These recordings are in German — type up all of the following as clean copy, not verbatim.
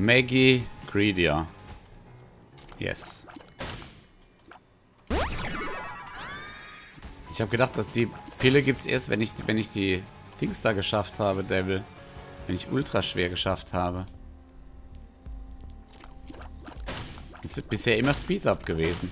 Maggy Greedier. Yes. Ich habe gedacht, dass die Pille gibt es erst, wenn ich die Dings da geschafft habe, Devil. Wenn ich ultra schwer geschafft habe. Es ist bisher immer Speed-Up gewesen.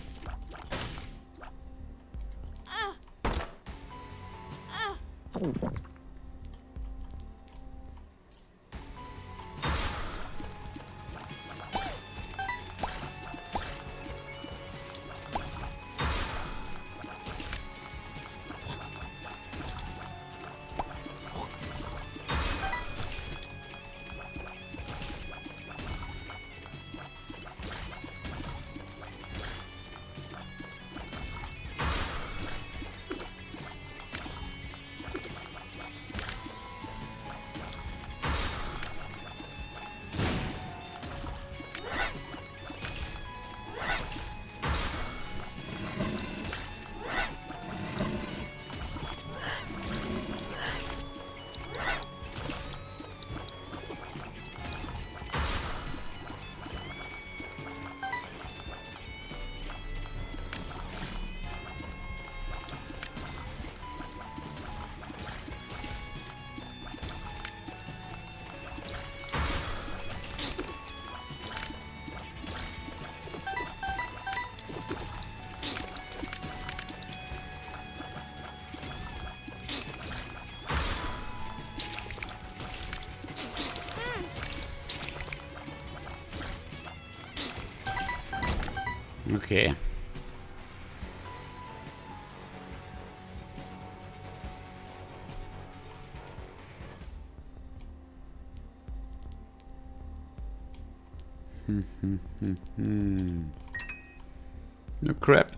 Okay. No crap.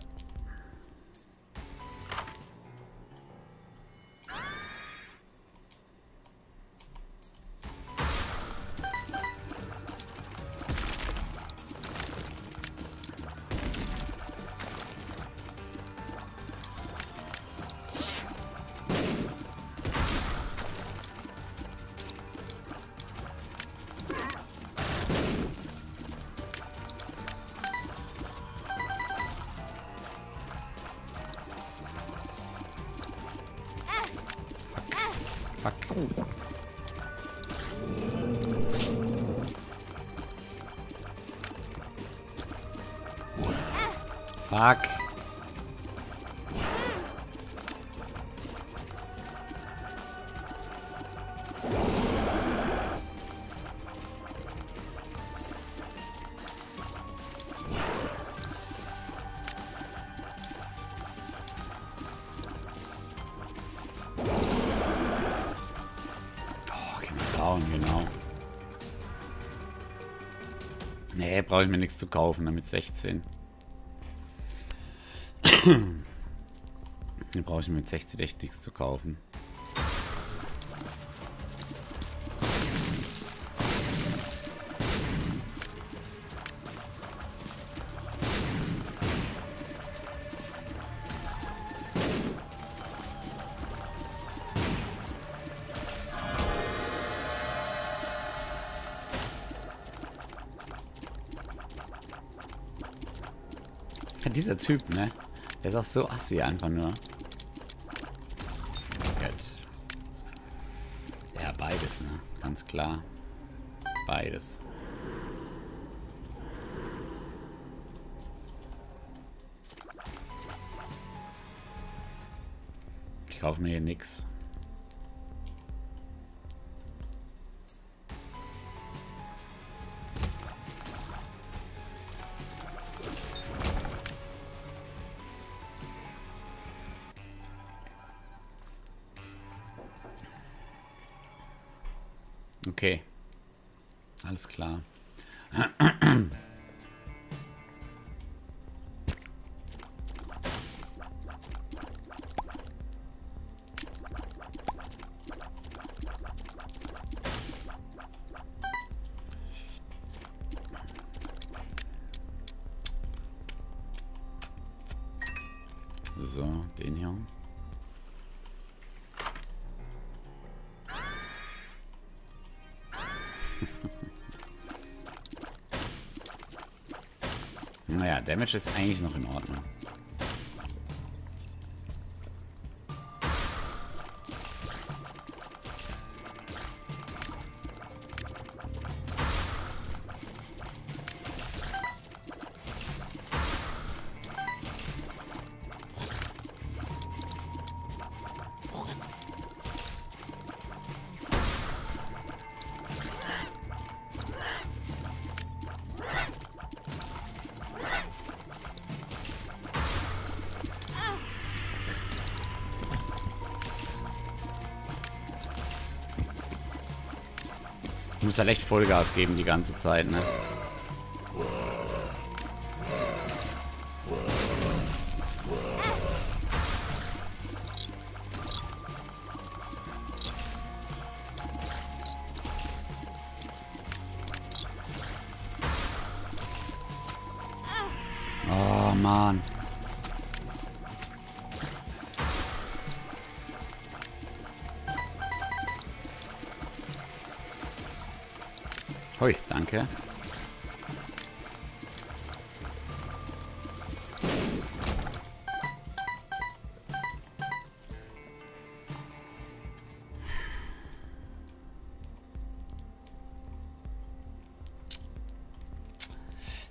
Fuck. Oh, geh mal down, genau. Nee, brauche ich mir nichts zu kaufen, damit 16. Dann brauche ich mir mit 60 echt nichts zu kaufen. Ja, dieser Typ, ne? Der ist auch so assi einfach nur. Ja, beides, ne? Ganz klar. Beides. Ich kaufe mir hier nichts. Okay, alles klar. So, den hier. Naja, Damage ist eigentlich noch in Ordnung. Muss ja echt Vollgas geben die ganze Zeit, ne? Oh Mann. Hui, danke.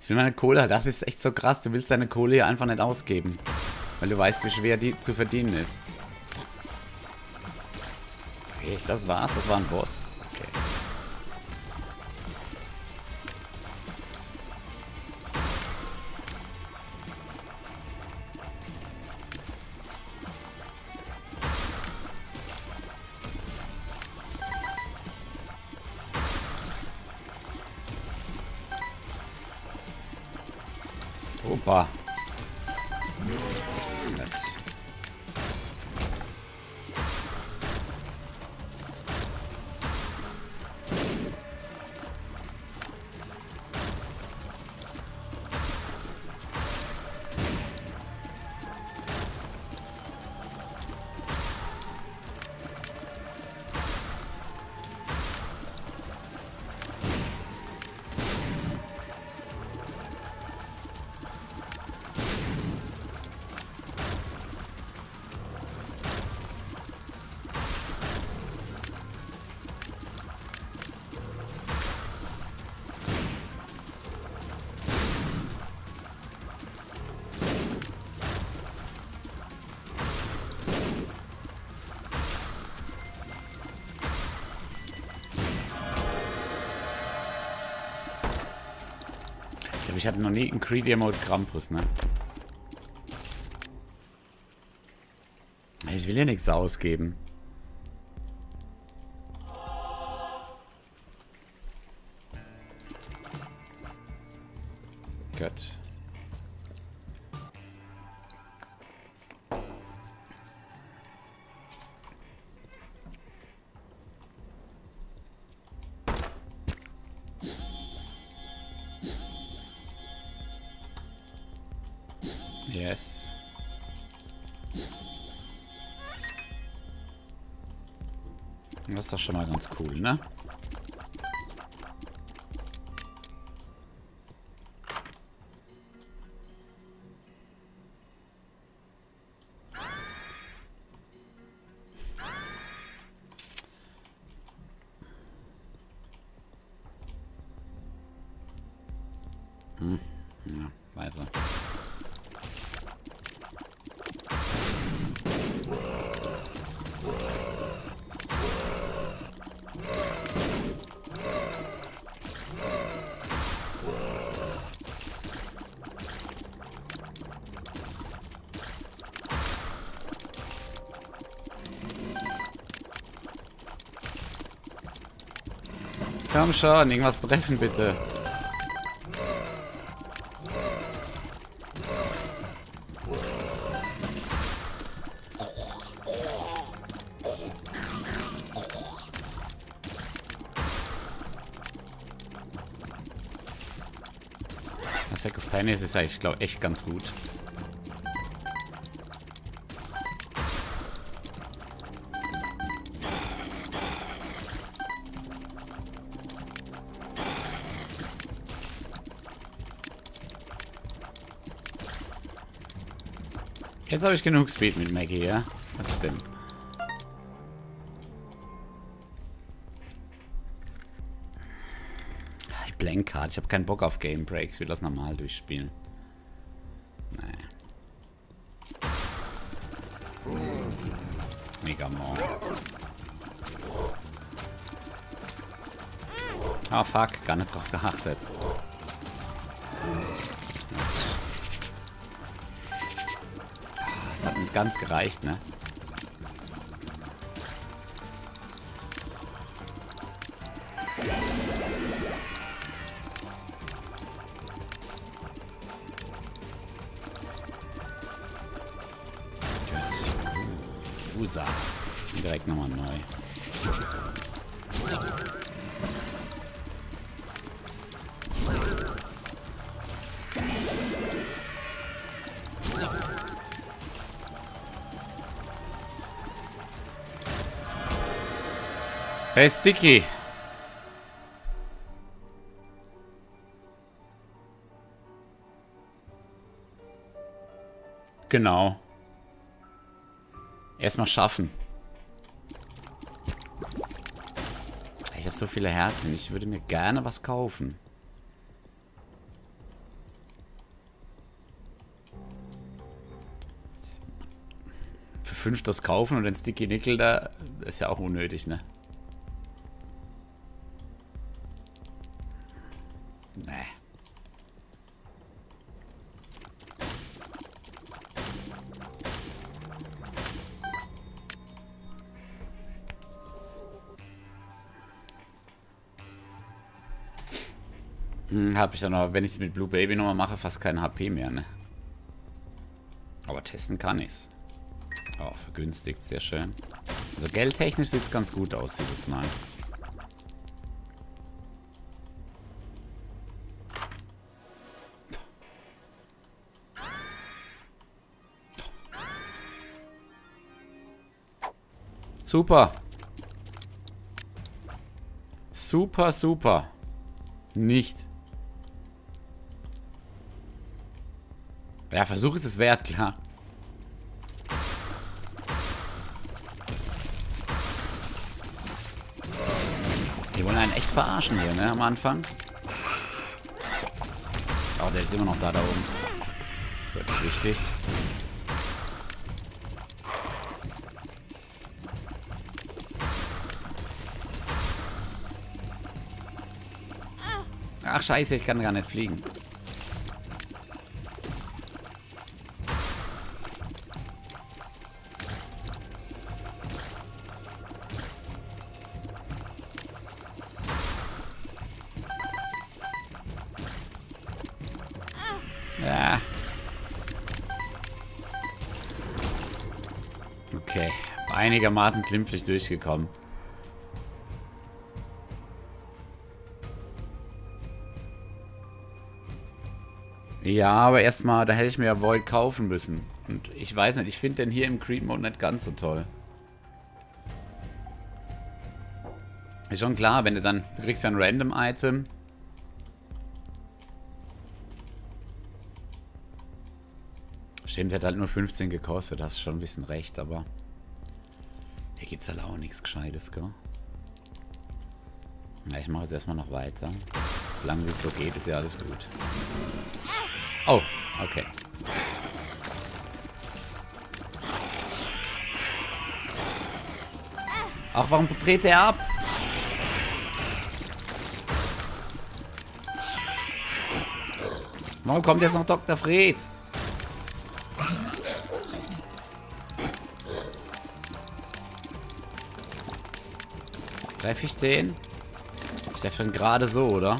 Ich will meine Kohle, das ist echt so krass. Du willst deine Kohle hier einfach nicht ausgeben, weil du weißt, wie schwer die zu verdienen ist. Okay, das war's, das war ein Boss. Opa. Ich hatte noch nie einen Greedier Mode Krampus, ne? Ich will ja nichts ausgeben. Gott. Yes. Das ist doch schon mal ganz cool, ne? Hm. Ja, weiter. Komm schon, irgendwas treffen bitte. Das Sack of Pain ist eigentlich, glaube ich, echt ganz gut. Jetzt habe ich genug Speed mit Maggie, ja? Das stimmt. Blank-Card. Ich habe keinen Bock auf Game-Breaks. Ich will das normal durchspielen. Nee. Mega Mord. Ah, fuck. Gar nicht drauf geachtet. Das hat nicht ganz gereicht, ne? Direkt nochmal neu. Hey, Sticky! Genau. Erstmal schaffen. Ich habe so viele Herzen. Ich würde mir gerne was kaufen. Für 5 das kaufen und den Sticky-Nickel da ist ja auch unnötig, ne? Nee. Habe ich dann aber, wenn ich es mit Blue Baby nochmal mache, fast kein HP mehr, ne? Aber testen kann ich's. Oh, vergünstigt, sehr schön. Also geldtechnisch sieht es ganz gut aus dieses Mal. Super. Super, super. Nicht. Ja, Versuch ist es wert, klar. Die wollen einen echt verarschen hier, ne, am Anfang. Oh, der ist immer noch da oben. Gut, richtig. Ach, scheiße, ich kann gar nicht fliegen. Okay, einigermaßen glimpflich durchgekommen. Ja, aber erstmal, da hätte ich mir ja Void kaufen müssen. Und ich weiß nicht, ich finde den hier im Creed Mode nicht ganz so toll. Ist schon klar, wenn du dann, du kriegst ja ein Random Item. Stimmt, hat halt nur 15 gekostet, hast schon ein bisschen recht, aber hier gibt's halt auch nichts Gescheites, gell? Ja, ich mache jetzt erstmal noch weiter. Solange es so geht, ist ja alles gut. Oh, okay. Ach, warum dreht er ab? Warum kommt jetzt noch Dr. Fred? Treffe ich den? Ich treffe den gerade so, oder?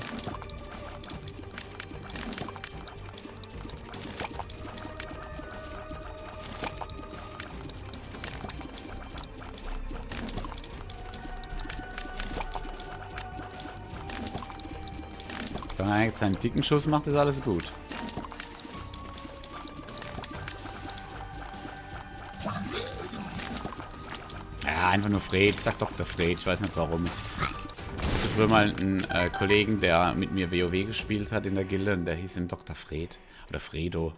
Solange er jetzt seinen dicken Schuss macht, ist alles gut. Einfach nur Fred, sag Dr. Fred, ich weiß nicht warum. Ich hatte früher mal einen Kollegen, der mit mir WoW gespielt hat in der Gilde und der hieß ihm Dr. Fred oder Fredo.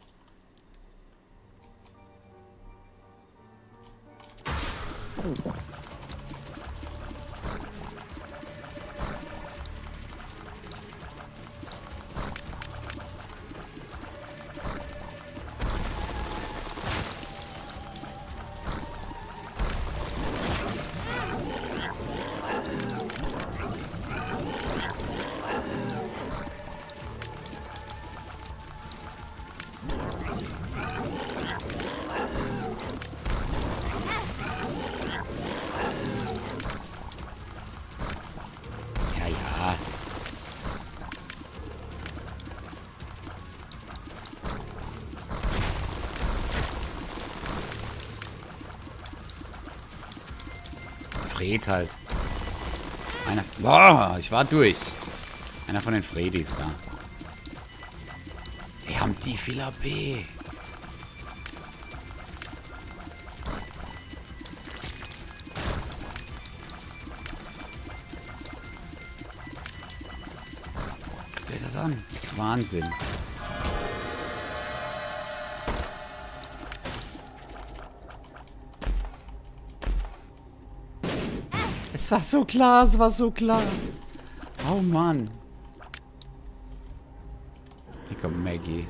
Fred halt. Einer. Boah, ich war durch. Einer von den Fredis da. Die haben die viel AP. Guckt euch das an. Wahnsinn. Es war so klar, es war so klar. Oh Mann. Hier kommt Maggy.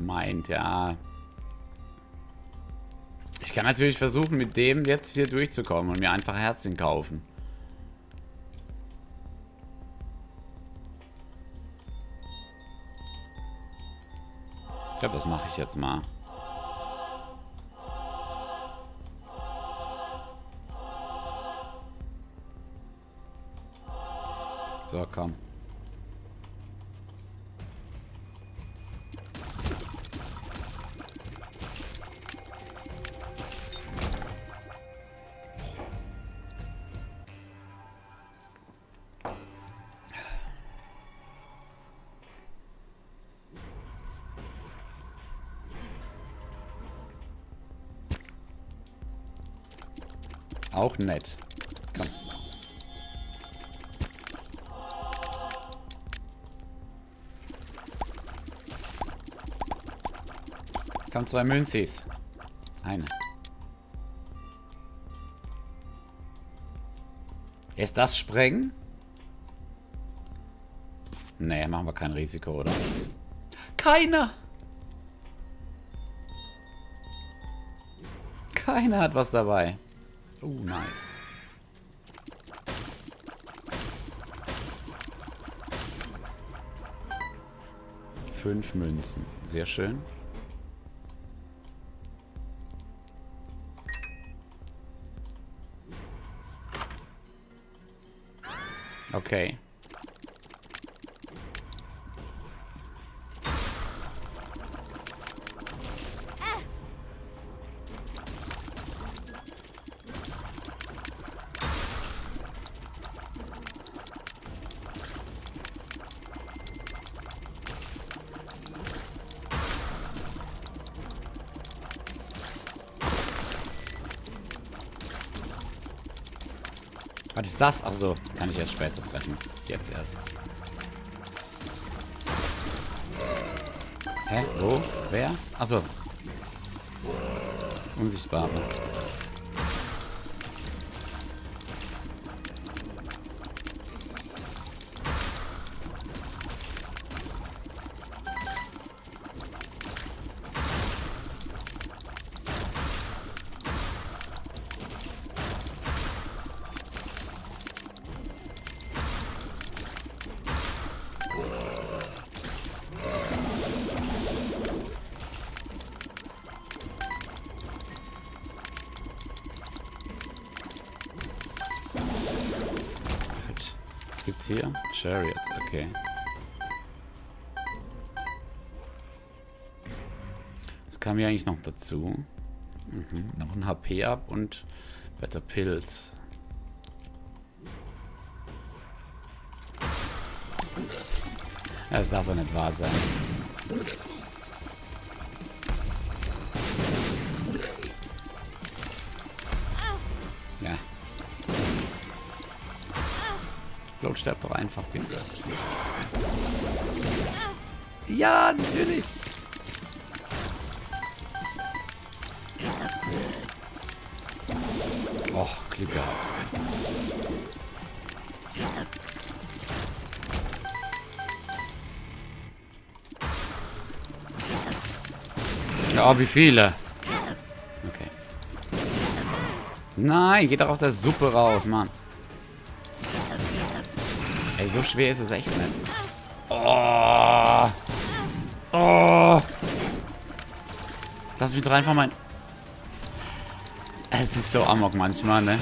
Meint, ja. Ich kann natürlich versuchen, mit dem jetzt hier durchzukommen und mir einfach Herzchen kaufen. Ich glaube, das mache ich jetzt mal. So, komm. Auch nett. Komm. Komm, 2 Münzis. Eine. Ist das Sprengen? Nee, machen wir kein Risiko, oder? Keiner! Keiner hat was dabei. Oh, nice. Fünf Münzen. Sehr schön. Okay. Was ist das? Achso, kann ich erst später treffen. Jetzt erst. Hä? Wo? Wer? Achso. Unsichtbare. Hier? Chariot, okay. Was kam hier eigentlich noch dazu? Noch ein HP ab und Better Pills. Das darf doch nicht wahr sein. Ja. Blood stirbt doch einfach, bitte. Ja, natürlich. Oh, Glück gehabt. Ja, wie viele? Okay. Nein, geht doch aus der Suppe raus, Mann. Ey, so schwer ist es echt nicht. Oh. Oh. Lass mich doch einfach mein... Es ist so amok manchmal, ne?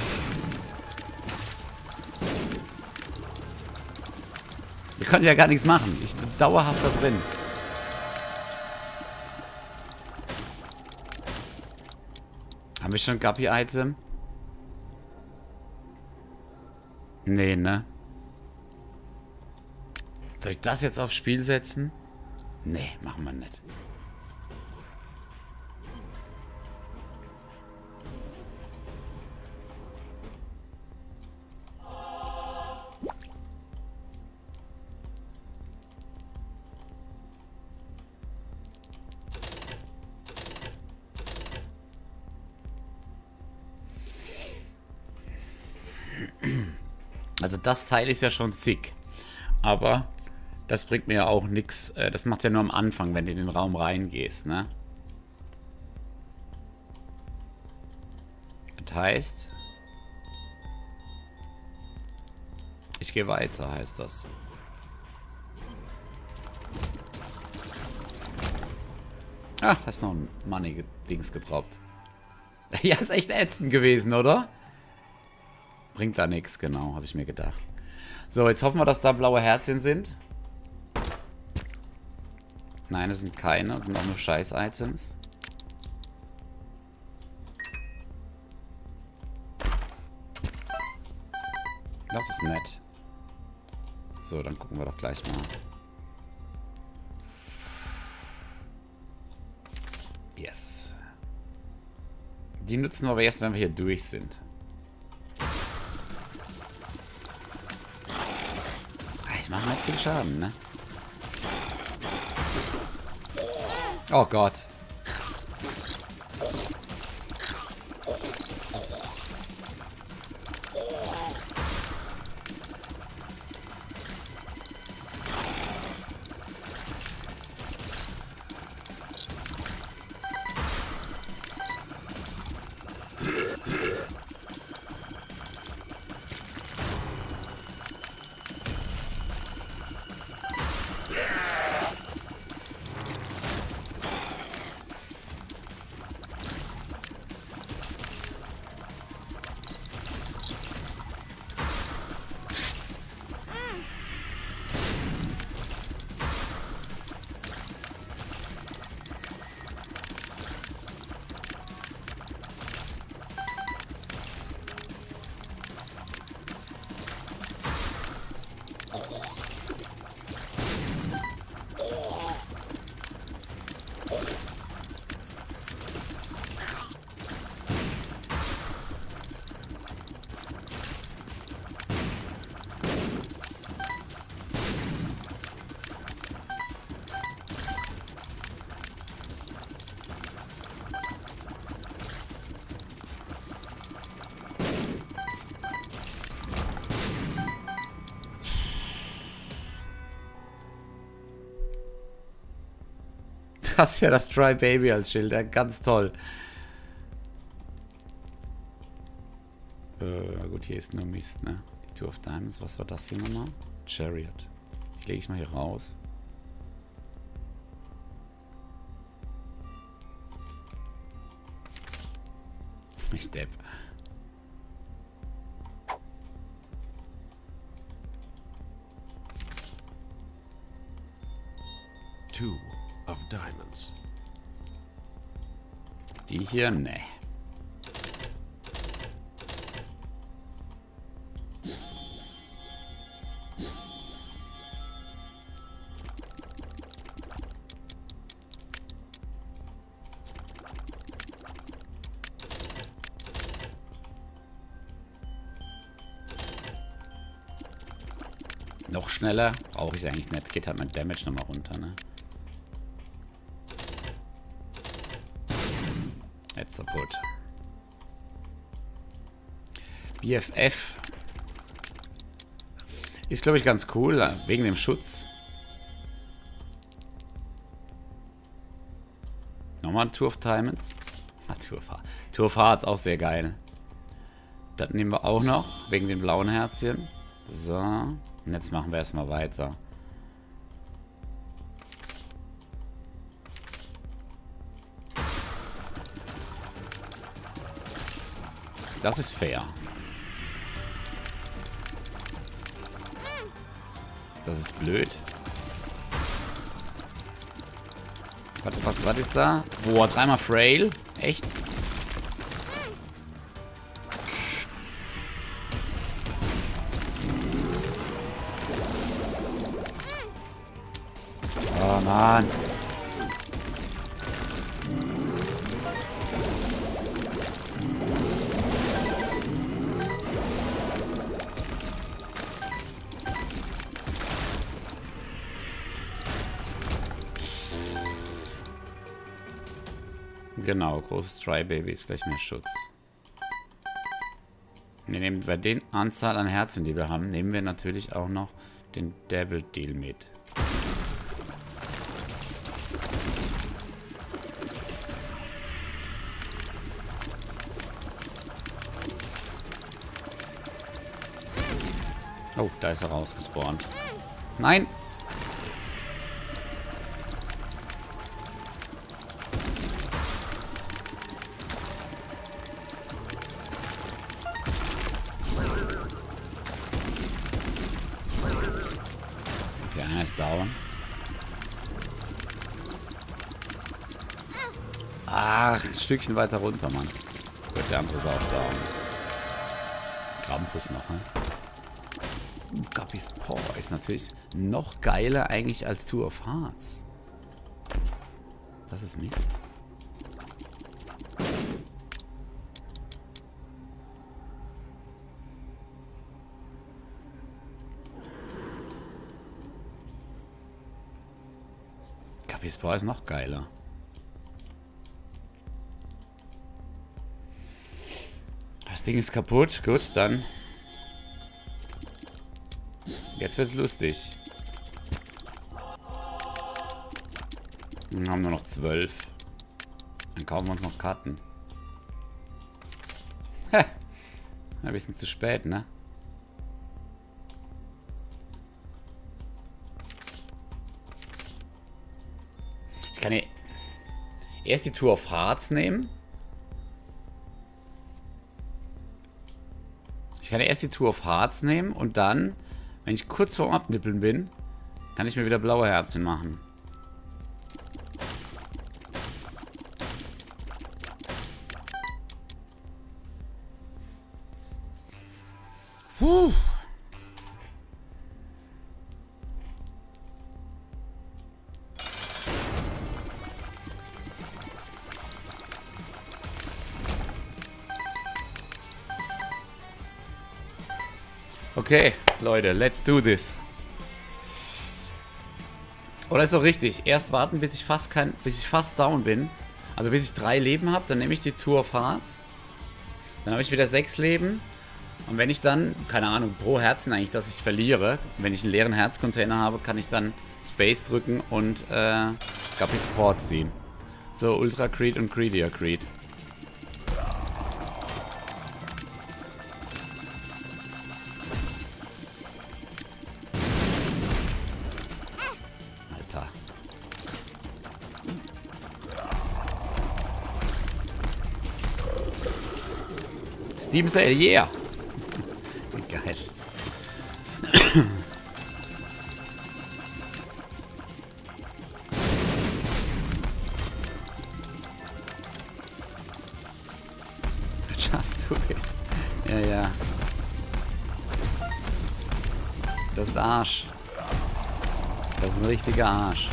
Ich konnte ja gar nichts machen. Ich bin dauerhaft da drin. Haben wir schon Guppy-Item? Nee, ne? Soll ich das jetzt aufs Spiel setzen? Nee, machen wir nicht. Also das Teil ist ja schon sick, aber das bringt mir ja auch nichts. Das macht ja nur am Anfang, wenn du in den Raum reingehst, ne? Das heißt, ich gehe weiter, heißt das. Ah, da ist noch ein Money-Dings gedroppt. Ja, ist echt ätzend gewesen, oder? Bringt da nichts, genau, habe ich mir gedacht. So, jetzt hoffen wir, dass da blaue Herzchen sind. Nein, es sind keine, es sind auch nur Scheiß-Items. Das ist nett. So, dann gucken wir doch gleich mal. Yes. Die nutzen wir aber erst, wenn wir hier durch sind. Machen halt viel Schaden, ne? Oh Gott. Das ist ja das Try Baby als Schild, ja, ganz toll. Gut, hier ist nur Mist, ne? Die Two of Diamonds, was war das hier nochmal? Chariot. Die lege ich mal hier raus. Ich depp. Two of Diamonds. Die hier, ne. Noch schneller. Brauche ich es eigentlich nicht. Geht halt mein Damage nochmal runter, ne? Jetzt kaputt. BFF. Ist, glaube ich, ganz cool. Wegen dem Schutz. Nochmal Tour of Diamonds. Tour of Hearts, auch sehr geil. Das nehmen wir auch noch. Wegen dem blauen Herzchen. So. Und jetzt machen wir erstmal weiter. Das ist fair. Das ist blöd. Was ist da? Boah, dreimal Frail. Echt? Oh Mann. Genau, großes Try Baby ist gleich mehr Schutz. Wir nehmen bei den Anzahl an Herzen, die wir haben, nehmen wir natürlich auch noch den Devil Deal mit. Oh, da ist er rausgespawnt. Nein! Okay, einer ist down. Ach, ein Stückchen weiter runter, Mann. Gut, der andere ist auch down. Krampus noch, ne? Guppys Pore ist natürlich noch geiler eigentlich als Two of Hearts. Das ist Mist. Guppys Pore ist noch geiler. Das Ding ist kaputt. Gut, dann... Jetzt wird's lustig. Dann haben wir noch 12. Dann kaufen wir uns noch Karten. Hä? Ein bisschen zu spät, ne? Ich kann hier erst die Tour of Hearts nehmen. Ich kann erst die Tour of Hearts nehmen und dann... Wenn ich kurz vorm Abnippeln bin, kann ich mir wieder blaue Herzen machen. Puh. Okay. Leute, let's do this. Oder ist doch richtig. Erst warten, bis ich fast down bin. Also bis ich 3 Leben habe, dann nehme ich die Tour of Hearts. Dann habe ich wieder 6 Leben. Und wenn ich dann, keine Ahnung, pro Herzen eigentlich, dass ich verliere. Wenn ich einen leeren Herzcontainer habe, kann ich dann Space drücken und Guppys Pore ziehen. So, Ultra Creed und Greedier Creed. Steam Sale, yeah! Geil. Just do it. Ja, ja. Das ist Arsch. Das ist ein richtiger Arsch.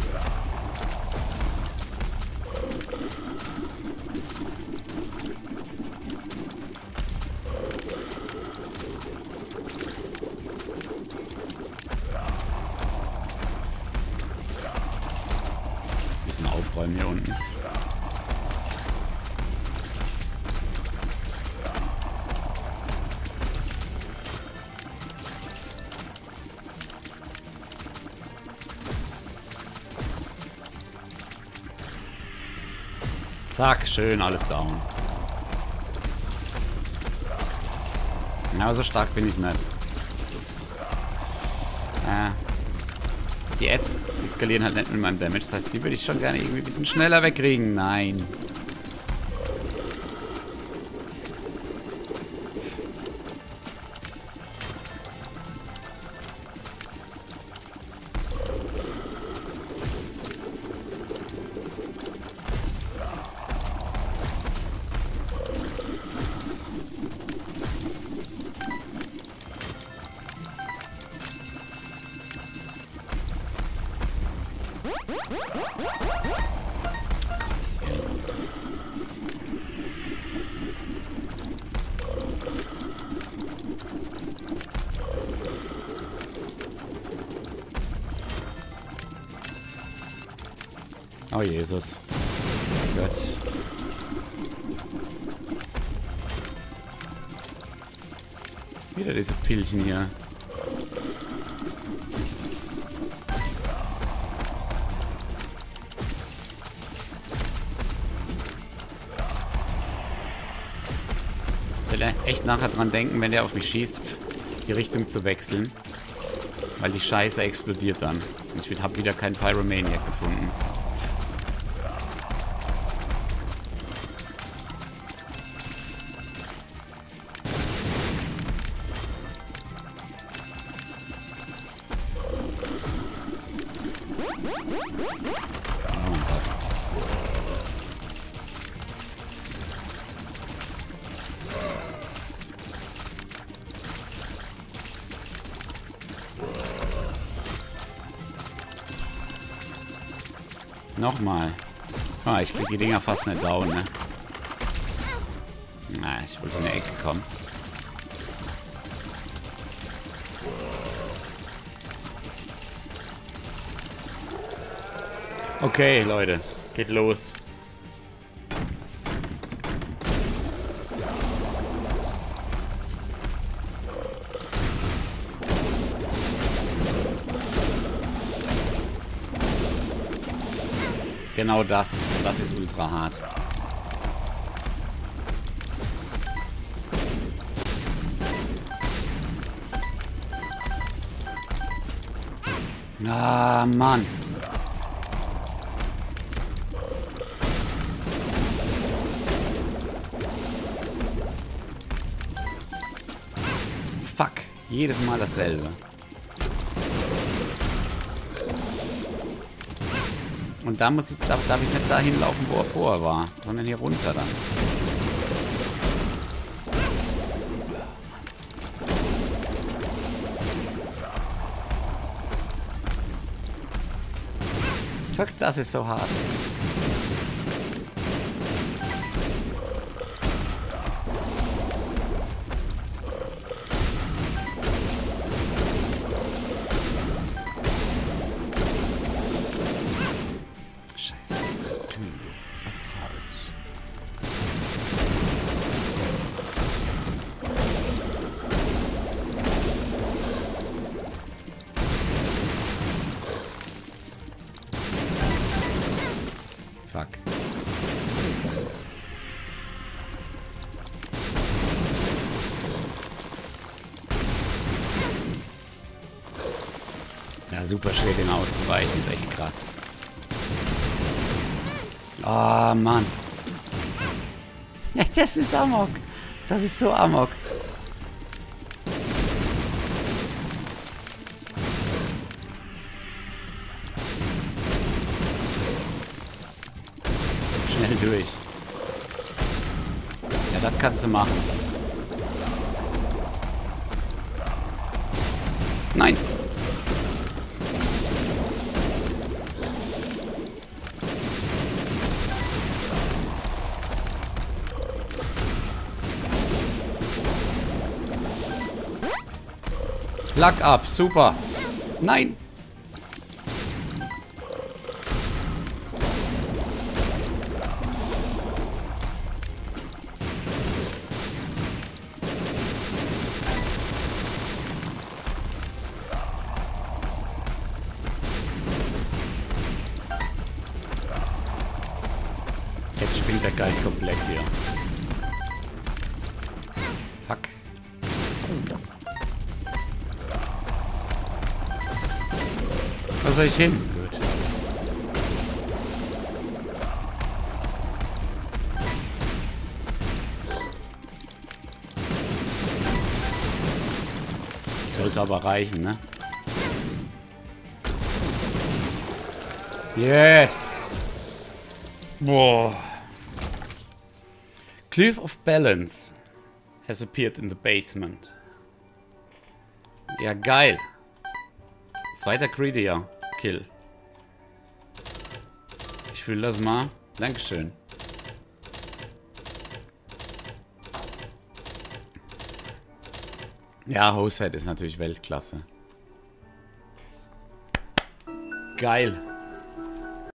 Bisschen aufräumen hier unten. Zack, schön, alles down. Na, so stark bin ich nicht. Das ist, die Ads, die skalieren halt nicht mit meinem Damage. Das heißt, die würde ich schon gerne irgendwie ein bisschen schneller wegkriegen. Nein. Oh Jesus. Oh Gott. Wieder diese Pilchen hier. Ich sollte echt nachher dran denken, wenn der auf mich schießt, die Richtung zu wechseln. Weil die Scheiße explodiert dann. Und ich habe wieder keinen Pyromaniac gefunden. Nochmal. Ah, ich krieg die Dinger fast nicht down, ne? Na, ich wollte in die Ecke kommen. Okay, Leute. Geht los. Genau das. Das ist ultra hart. Ah, Mann. Fuck. Jedes Mal dasselbe. Und da muss ich, darf ich nicht dahin laufen, wo er vorher war, sondern hier runter dann. Guck, das ist so hart. Ja, super schwer, den auszuweichen, ist echt krass. Oh, Mann. Ja, das ist Amok. Das ist so Amok. Schnell durch. Ja, das kannst du machen. Nein. Luck up, super. Nein. Jetzt springt der geil komplex hier. Fuck. Was soll ich hin? Gut. Sollte aber reichen, ne? Yes! Boah. Cliff of Balance has appeared in the basement. Ja, geil. Zweiter Greedier Kill. Ich fühle das mal. Dankeschön. Ja, Hoset ist natürlich Weltklasse. Geil.